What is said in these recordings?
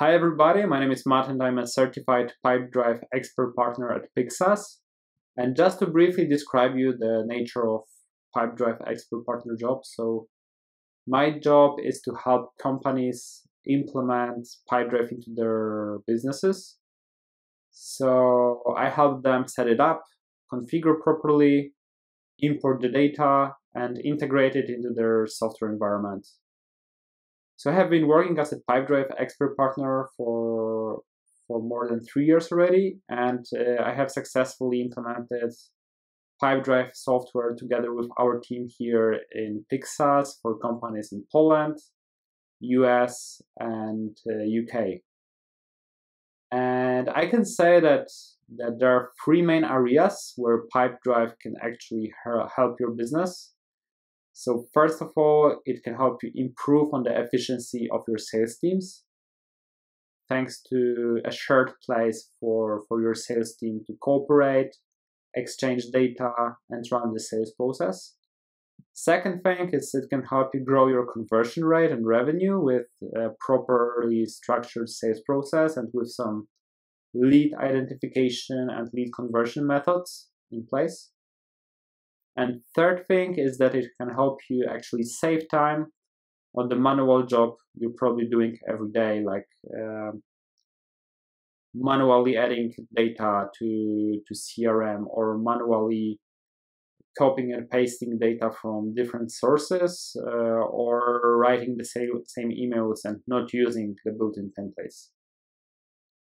Hi everybody, my name is Matt and I'm a certified Pipedrive expert partner at PixSAS. And just to briefly describe you the nature of Pipedrive expert partner job. So my job is to help companies implement Pipedrive into their businesses. So I help them set it up, configure properly, import the data, and integrate it into their software environment. So I have been working as a Pipedrive expert partner for more than 3 years already, and I have successfully implemented Pipedrive software together with our team here in PixSAS for companies in Poland, US, and UK. And I can say that there are three main areas where Pipedrive can actually help your business. So first of all, it can help you improve on the efficiency of your sales teams, thanks to a shared place for your sales team to cooperate, exchange data, and run the sales process. Second thing is it can help you grow your conversion rate and revenue with a properly structured sales process and with some lead identification and lead conversion methods in place. And third thing is that it can help you actually save time on the manual job you're probably doing every day, like manually adding data to CRM or manually copying and pasting data from different sources or writing the same emails and not using the built-in templates.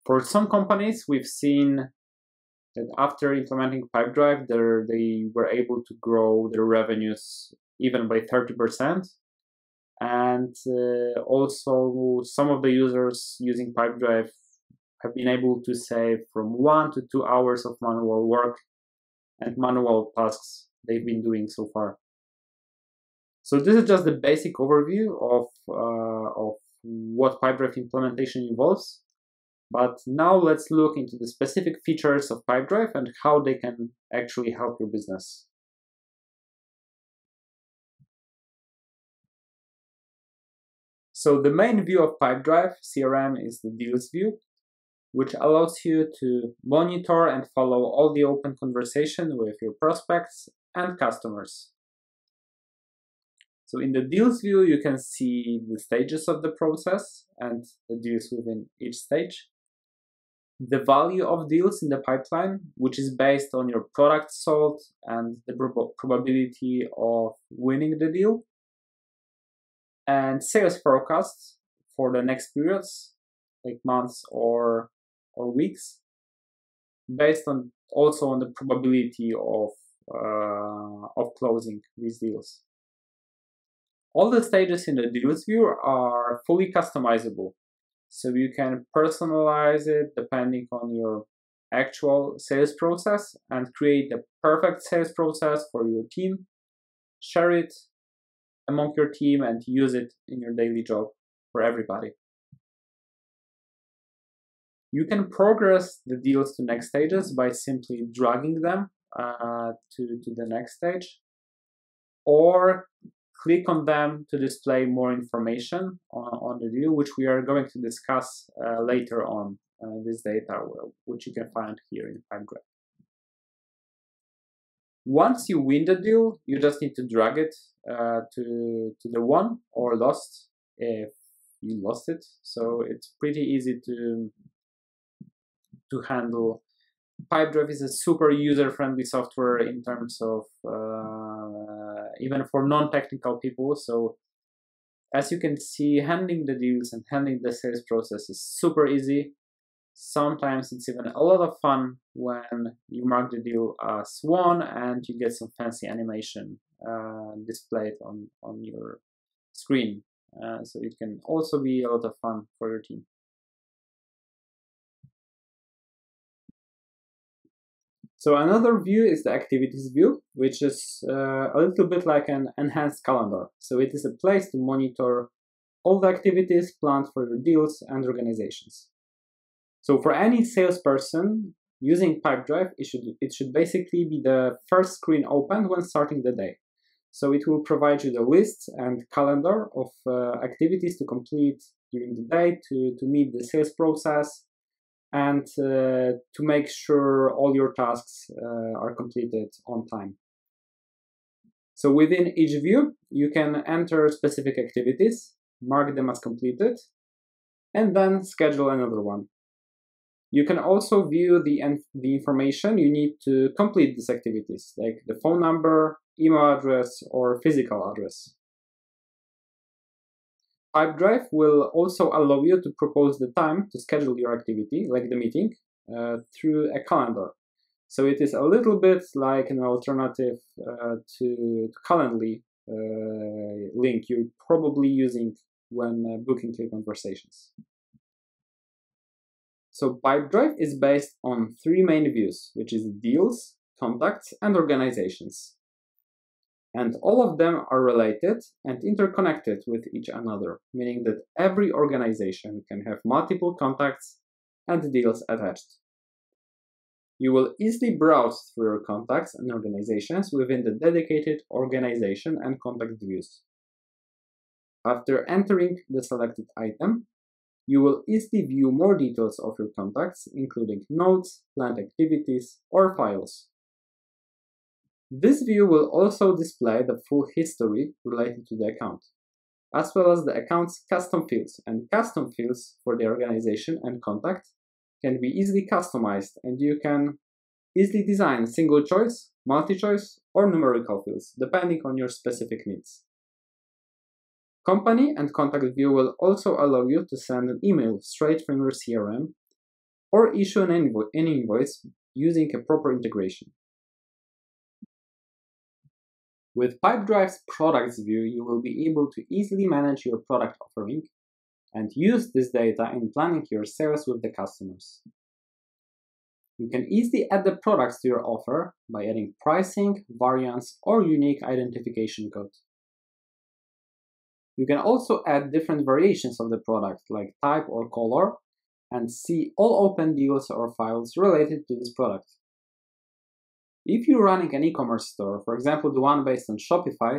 For some companies, we've seen that after implementing Pipedrive, they were able to grow their revenues even by 30%. And also some of the users using Pipedrive have been able to save from 1 to 2 hours of manual work and manual tasks they've been doing so far. So this is just the basic overview of what Pipedrive implementation involves. But now let's look into the specific features of Pipedrive and how they can actually help your business. So the main view of Pipedrive CRM is the deals view, which allows you to monitor and follow all the open conversation with your prospects and customers. So in the deals view, you can see the stages of the process and the deals within each stage. The value of deals in the pipeline, which is based on your product sold and the probability of winning the deal, and sales forecasts for the next periods, like months or weeks, based on also on the probability of closing these deals. All the stages in the deals view are fully customizable, so you can personalize it depending on your actual sales process and create the perfect sales process for your team, share it among your team, and use it in your daily job for everybody. You can progress the deals to next stages by simply dragging them to the next stage, or click on them to display more information on the deal, which we are going to discuss later on, this data, which you can find here in Pipedrive. Once you win the deal, you just need to drag it to the won or lost if you lost it. So it's pretty easy to handle. Pipedrive is a super user-friendly software in terms of even for non-technical people. So as you can see, handling the deals and handling the sales process is super easy. Sometimes it's even a lot of fun when you mark the deal as won and you get some fancy animation displayed on your screen. So it can also be a lot of fun for your team. So another view is the activities view, which is a little bit like an enhanced calendar. So it is a place to monitor all the activities planned for your deals and organizations. So for any salesperson using Pipedrive, it should basically be the first screen opened when starting the day. So it will provide you the list and calendar of activities to complete during the day to meet the sales process and to make sure all your tasks are completed on time. So within each view, you can enter specific activities, mark them as completed, and then schedule another one. You can also view the information you need to complete these activities, like the phone number, email address, or physical address. Pipedrive will also allow you to propose the time to schedule your activity, like the meeting, through a calendar. So it is a little bit like an alternative to Calendly link you're probably using when booking your conversations. So Pipedrive is based on three main views, which is deals, contacts, and organizations. And all of them are related and interconnected with each another, meaning that every organization can have multiple contacts and deals attached. You will easily browse through your contacts and organizations within the dedicated organization and contact views. After entering the selected item, you will easily view more details of your contacts, including notes, planned activities, or files. This view will also display the full history related to the account, as well as the account's custom fields, and custom fields for the organization and contact can be easily customized, and you can easily design single choice, multi-choice, or numerical fields, depending on your specific needs. Company and contact view will also allow you to send an email straight from your CRM or issue an invoice using a proper integration. With Pipedrive's products view, you will be able to easily manage your product offering and use this data in planning your sales with the customers. You can easily add the products to your offer by adding pricing, variants, or unique identification code. You can also add different variations of the product, like type or color, and see all open deals or files related to this product. If you're running an e-commerce store, for example the one based on Shopify,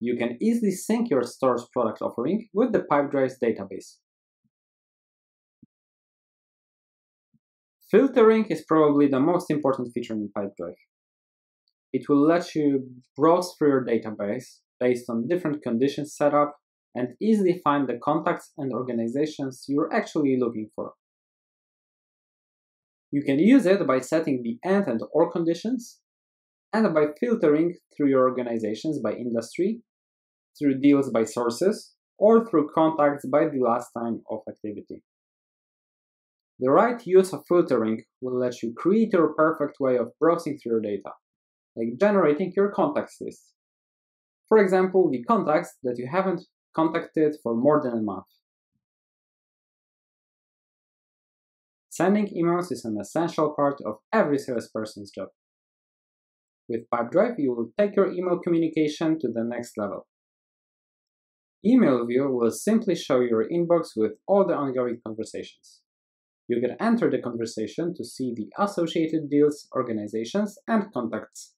you can easily sync your store's product offering with the Pipedrive's database. Filtering is probably the most important feature in Pipedrive. It will let you browse through your database based on different conditions set up and easily find the contacts and organizations you're actually looking for. You can use it by setting the and or conditions, and by filtering through your organizations by industry, through deals by sources, or through contacts by the last time of activity. The right use of filtering will let you create your perfect way of browsing through your data, like generating your contacts list. For example, the contacts that you haven't contacted for more than a month. Sending emails is an essential part of every salesperson's job. With Pipedrive, you will take your email communication to the next level. Email view will simply show your inbox with all the ongoing conversations. You can enter the conversation to see the associated deals, organizations, and contacts.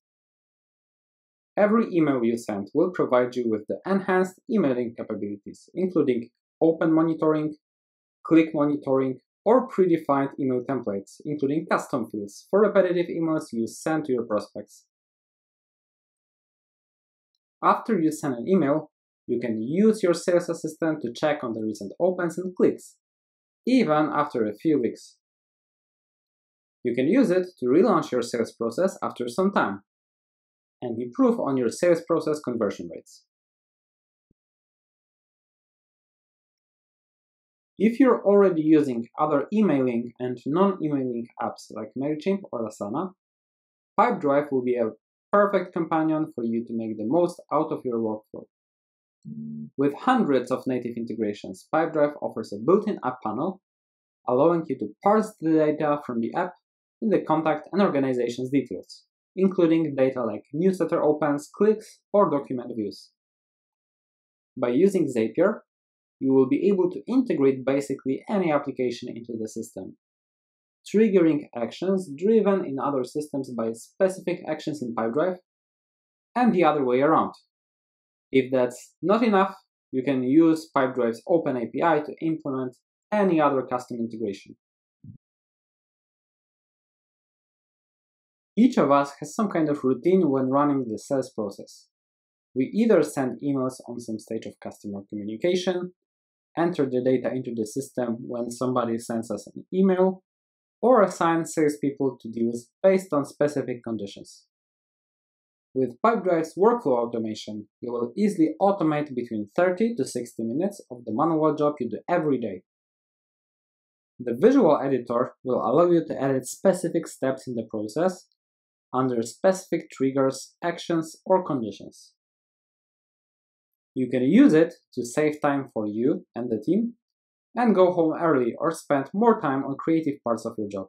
Every email you send will provide you with the enhanced emailing capabilities, including open monitoring, click monitoring, or predefined email templates, including custom fields for repetitive emails you send to your prospects. After you send an email, you can use your sales assistant to check on the recent opens and clicks, even after a few weeks. You can use it to relaunch your sales process after some time and improve on your sales process conversion rates. If you're already using other emailing and non-emailing apps like MailChimp or Asana, Pipedrive will be a perfect companion for you to make the most out of your workflow. With hundreds of native integrations, Pipedrive offers a built-in app panel, allowing you to parse the data from the app in the contact and organization's details, including data like newsletter opens, clicks, or document views. By using Zapier, you will be able to integrate basically any application into the system, triggering actions driven in other systems by specific actions in Pipedrive, and the other way around. If that's not enough, you can use Pipedrive's Open API to implement any other custom integration. Each of us has some kind of routine when running the sales process. We either send emails on some stage of customer communication, enter the data into the system when somebody sends us an email, or assign salespeople to deals based on specific conditions. With Pipedrive's workflow automation, you will easily automate between 30 to 60 minutes of the manual job you do every day. The visual editor will allow you to edit specific steps in the process under specific triggers, actions, or conditions. You can use it to save time for you and the team, and go home early or spend more time on creative parts of your job.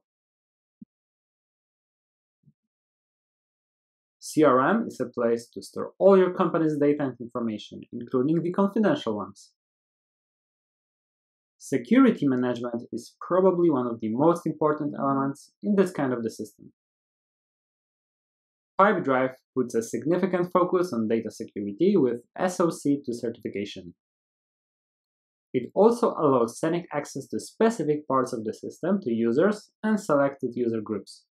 CRM is a place to store all your company's data and information, including the confidential ones. Security management is probably one of the most important elements in this kind of the system. Pipedrive puts a significant focus on data security with SOC 2 certification. It also allows sending access to specific parts of the system to users and selected user groups.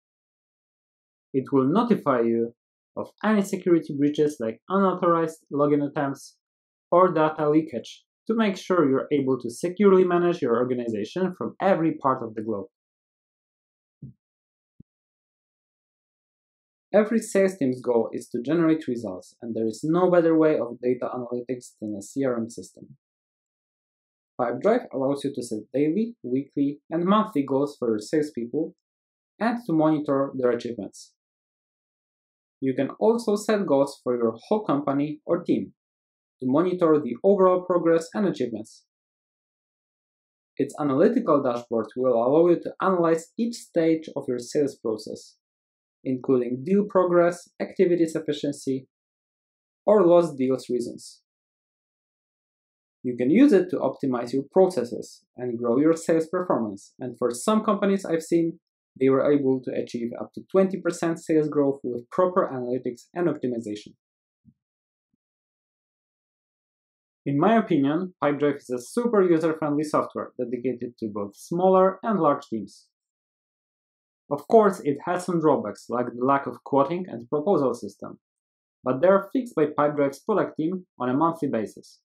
It will notify you of any security breaches like unauthorized login attempts or data leakage to make sure you're able to securely manage your organization from every part of the globe. Every sales team's goal is to generate results, and there is no better way of data analytics than a CRM system. Pipedrive allows you to set daily, weekly, and monthly goals for your salespeople and to monitor their achievements. You can also set goals for your whole company or team to monitor the overall progress and achievements. Its analytical dashboard will allow you to analyze each stage of your sales process, including deal progress, activities efficiency, or lost deals reasons. You can use it to optimize your processes and grow your sales performance, and for some companies I've seen, they were able to achieve up to 20% sales growth with proper analytics and optimization. In my opinion, Pipedrive is a super user-friendly software dedicated to both smaller and large teams. Of course, it has some drawbacks like the lack of quoting and proposal system, but they are fixed by Pipedrive's product team on a monthly basis.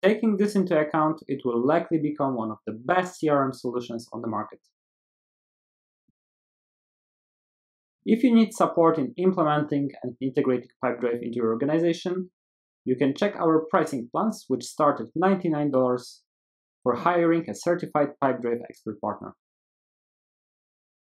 Taking this into account, it will likely become one of the best CRM solutions on the market. If you need support in implementing and integrating Pipedrive into your organization, you can check our pricing plans, which start at $99 for hiring a certified Pipedrive expert partner.